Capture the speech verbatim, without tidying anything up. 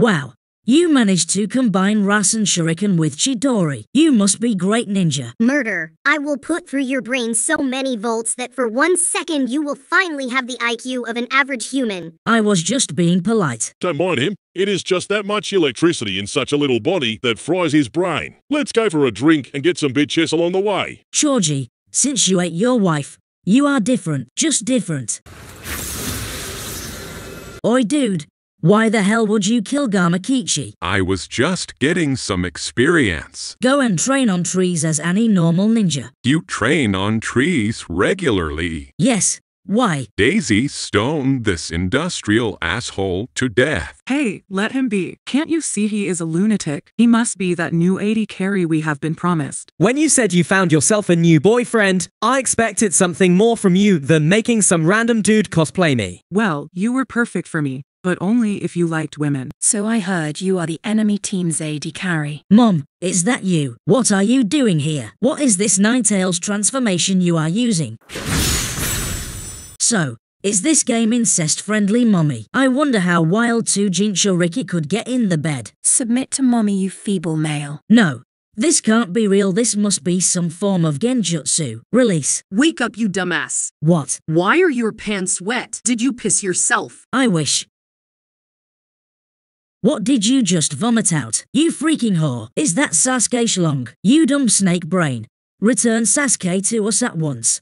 Wow, you managed to combine Rasen Shuriken with Chidori. You must be great ninja. Murder, I will put through your brain so many volts that for one second you will finally have the I Q of an average human. I was just being polite. Don't mind him. It is just that much electricity in such a little body that fries his brain. Let's go for a drink and get some bitches along the way. Georgie, since you ate your wife, you are different. Just different. Oi dude, why the hell would you kill Gamakichi? I was just getting some experience. Go and train on trees as any normal ninja. You train on trees regularly. Yes, why? Daisy stoned this industrial asshole to death. Hey, let him be. Can't you see he is a lunatic? He must be that new A D carry we have been promised. When you said you found yourself a new boyfriend, I expected something more from you than making some random dude cosplay me. Well, you were perfect for me, but only if you liked women. So I heard you are the enemy team's A D carry. Mom, is that you? What are you doing here? What is this Nine Tails transformation you are using? So, is this game incest-friendly, Mommy? I wonder how wild two Jinchuriki could get in the bed. Submit to Mommy, you feeble male. No, this can't be real. This must be some form of Genjutsu. Release. Wake up, you dumbass. What? Why are your pants wet? Did you piss yourself? I wish. What did you just vomit out? You freaking whore. Is that Sasuke Shlong? You dumb snake brain. Return Sasuke to us at once.